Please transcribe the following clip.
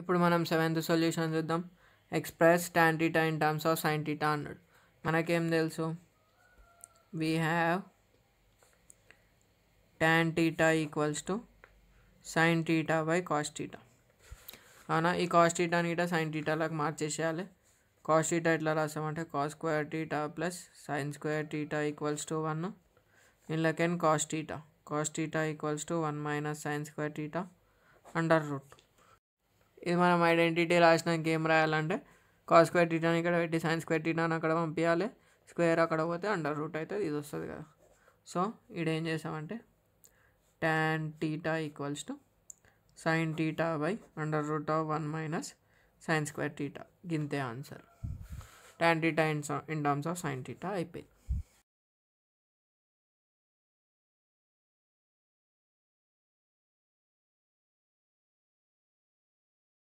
ఇప్పుడు మనం seventh solution చూద్దాం. Express tan theta in terms of sin theta అన్నాడు. మనకేం తెలుసు? We have tan theta equals to sin theta by cos theta. అవునా, ఈ cos theta ని ఇట sin theta లాగా మార్చేసేయాలి. cos theta ఎట్లా రాసామంటే cos square theta plus sin square theta equals to 1. ఇన్లకెన్ cos theta. cos theta equals to 1 minus sin square theta under root. ఇది మనం ఐడెంటిటీ రాసినాక ఏం రాయాలంటే కాస్ స్క్వేర్ టీటాని ఇక్కడ పెట్టి సైన్ స్క్వేర్ టీటాని అక్కడ పంపించాలి, స్క్వేర్ అక్కడ పోతే అండర్ రూట్ అయితే ఇది వస్తుంది కదా. సో ఇక్కడ ఏం చేసామంటే tan theta equals to sine theta by under root of 1 minus sine square theta. గింతే answer. Tan theta in terms of sine theta అయిపోయింది.